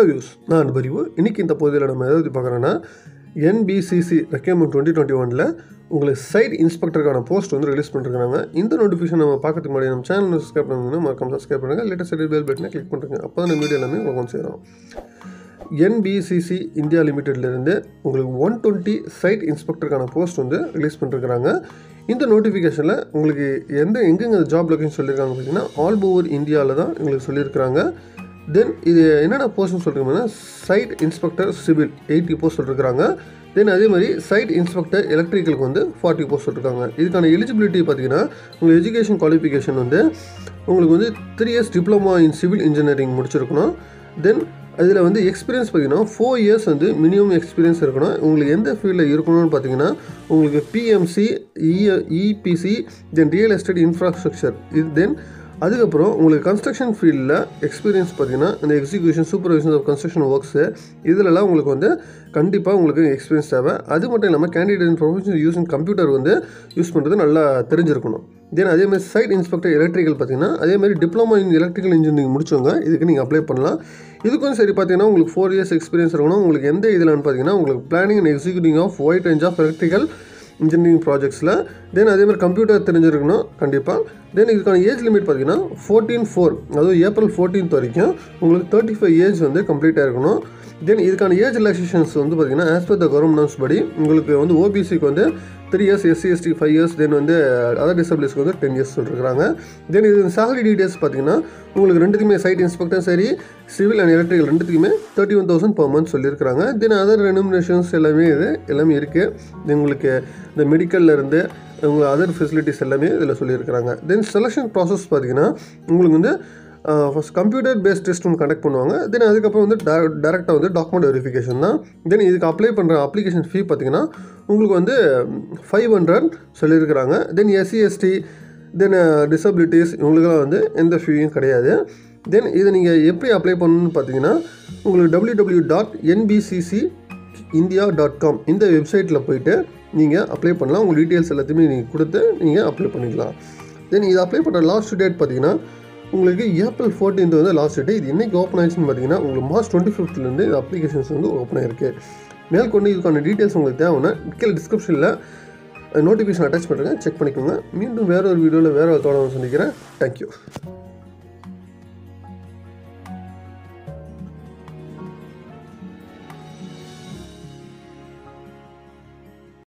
Hello use நான் அன்பறிவு. இன்றைக்கி இந்த பகுதியில் நம்ம எதாவது பார்க்குறோன்னா NBCC ரெக்யர்மெண்ட் 2021 உங்களுக்கு சைட் இன்ஸ்பெக்டருக்கான போஸ்ட் வந்து ரிலீஸ் பண்ணிருக்காங்க. இந்த நோட்டிஃபிகேஷன் நம்ம பார்க்கறதுக்கு முன்னாடி நம்ம சேனல் சப்ஸ்கிரைப் பண்ணுங்கன்னா மறக்காம சப்ஸ்கிரைப் பண்ணுங்கள், லேட்டஸ்ட் சைட் பெல் பட்டனை கிளிக் பண்ணுறேங்க. அப்போ தான் நம்ம வீடியோ எல்லாமே உங்களுக்கு சேரும். NBCC இந்தியா லிமிட்டட்லேருந்து உங்களுக்கு 120 சைட் இன்ஸ்பெக்டருக்கான போஸ்ட் வந்து ரிலீஸ் பண்ணிருக்கிறாங்க. இந்த நோட்டிஃபிகேஷனில் உங்களுக்கு எங்கெங்கே ஜாப் லொக்கேஷன் சொல்லியிருக்காங்க பார்த்தீங்கன்னா ஆல் ஓவர் இந்தியாவில் தான் உங்களுக்கு சொல்லியிருக்கிறாங்க. தென் இது என்னென்ன போஸ்ட்னு சொல்லியிருக்கோம்னா சைட் இன்ஸ்பெக்டர் சிவில் 80 போஸ்ட் சொல்லியிருக்காங்க. தென் அதே மாதிரி சைட் இன்ஸ்பெக்டர் எலக்ட்ரிக்கலுக்கு வந்து 40 போஸ்ட் சொல்லியிருக்காங்க. இதுக்கான எலிஜிபிலிட்டி பார்த்தீங்கன்னா உங்கள் எஜுகேஷன் குவாலிஃபிகேஷன் வந்து உங்களுக்கு வந்து 3 years diploma in civil engineering முடிச்சிருக்கணும். தென் அதில் வந்து எக்ஸ்பீரியன்ஸ் பார்த்தீங்கன்னா 4 years வந்து மினிமம் எக்ஸ்பீரியன்ஸ் இருக்கணும். உங்களுக்கு எந்த ஃபீல்டில் இருக்கணும்னு பார்த்தீங்கன்னா உங்களுக்கு PMC EPC then real estate infrastructure இது. தென் அதுக்கப்புறம் உங்களுக்கு கன்ஸ்ட்ரக்ஷன் ஃபீல்டில் எக்ஸ்பீரியன்ஸ் பார்த்தீங்கன்னா இந்த execution supervision of construction works இதிலெல்லாம் உங்களுக்கு வந்து கண்டிப்பாக உங்களுக்கு எக்ஸ்பீரியன்ஸ் தேவை. அது மட்டும் இல்லாமல் கேண்டிடேட் ப்ரொஃபஷனல் யூஸிங் கம்ப்யூட்டர் வந்து யூஸ் பண்ணுறது நல்லா தெரிஞ்சிருக்கணும். தென் அதேமாதிரி சைட் இன்ஸ்பெக்டர் எலக்ட்ரிக்கல் பார்த்தீங்கன்னா அதேமாதிரி டிப்ளமோ இன் எலக்ட்ரிக்கல் இன்ஜினியரிங் முடிச்சவங்க இதுக்கு நீங்கள் அப்ளை பண்ணலாம். இதுக்கும் சரி பார்த்தீங்கன்னா உங்களுக்கு 4 years எக்ஸ்பீரியன்ஸ் இருக்கணும். உங்களுக்கு எந்த இதில்னு பார்த்தீங்கன்னா உங்களுக்கு planning and executing of wide range of electrical engineering ப்ராஜெக்ட்ஸில். தென் அதேமாதிரி கம்ப்யூட்டர் தெரிஞ்சிருக்கணும் கண்டிப்பாக. தென் இதுக்கான ஏஜ் லிமிட் பார்த்தீங்கன்னா 14 அதுவும் April 14 வரைக்கும் உங்களுக்கு 35 ஏஜ் வந்து கம்ப்ளீட்டாக இருக்கணும். தென் இதுக்கான ஏஜ் ரிலாக்ஸேஷன்ஸ் வந்து பார்த்தீங்கன்னா ஆஸ் பர் த கவர்மெண்ட் படி உங்களுக்கு வந்து OBCக்கு வந்து 3 years, SC ST 5 years, தென் வந்து அதர் டிசபிலிட்டிஸ்க்கு வந்து 10 years சொல்லியிருக்காங்க. தென் இது சேலரி டீடைல்ஸ் பார்த்தீங்கன்னா உங்களுக்கு ரெண்டுக்குமே சைட் இன்ஸ்பெக்டர் சரி சிவில் அண்ட் எலக்ட்ரிக்கல் ரெண்டுத்துக்குமே 31,000 per month சொல்லியிருக்கிறாங்க. தென் அதர் ரெனுமினேஷன்ஸ் எல்லாமே இருக்குது. உங்களுக்கு இந்த மெடிக்கல்லேருந்து உங்களுக்கு அதர் ஃபெசிலிட்டிஸ் எல்லாமே இதில் சொல்லியிருக்கிறாங்க. தென் செலெக்ஷன் ப்ராசஸ் பார்த்தீங்கன்னா உங்களுக்கு வந்து ஃபஸ்ட் கம்ப்யூட்டர் பேஸ்ட் டெஸ்ட் ஒன்று கண்டக்ட் பண்ணுவாங்க. தென் அதுக்கப்புறம் வந்து டேரெக்டாக வந்து டாக்குமெண்ட் வெரிஃபிகேஷன் தான். தென் இதுக்கு அப்ளை பண்ணுற அப்ளிகேஷன் ஃபீ பார்த்தீங்கன்னா உங்களுக்கு வந்து 500 சொல்லியிருக்கிறாங்க. Then SC ST then disabilities இவங்களுக்கெல்லாம் வந்து எந்த ஃபீயும் கிடையாது. தென் இதை நீங்கள் எப்படி அப்ளை பண்ணணும்னு பார்த்தீங்கன்னா உங்களுக்கு www.nbccindia.com இந்த வெப்சைட்டில் போய்ட்டு நீங்கள் அப்ளை பண்ணலாம். உங்களுக்கு டீட்டெயில்ஸ் எல்லாத்தையுமே நீங்கள் கொடுத்து நீங்கள் அப்ளை பண்ணிக்கலாம். தென் இது அப்ளை பண்ணுற லாஸ்ட் டேட் பார்த்தீங்கன்னா உங்களுக்கு April 14 வந்து லாஸ்ட் டேட்டு. இது என்றைக்கு ஓப்பன் ஆயிடுச்சுன்னு பார்த்தீங்கன்னா உங்களுக்கு March 25லேருந்து இது அப்ளிகேஷன்ஸ் வந்து ஓப்பன் ஆகிருக்கு. மேற்கொண்டு இதுக்கான டீட்டெயில்ஸ் உங்களுக்கு தேவைன்னா கீழே டிஸ்கிரிப்ஷனில் நோட்டிஃபிகேஷன் அட்டாச் பண்ணுறேன், செக் பண்ணிக்கோங்க. மீண்டும் வேறு ஒரு வீடியோவில் வேறு ஒரு தோட சந்திக்கிறேன். தேங்க்யூ.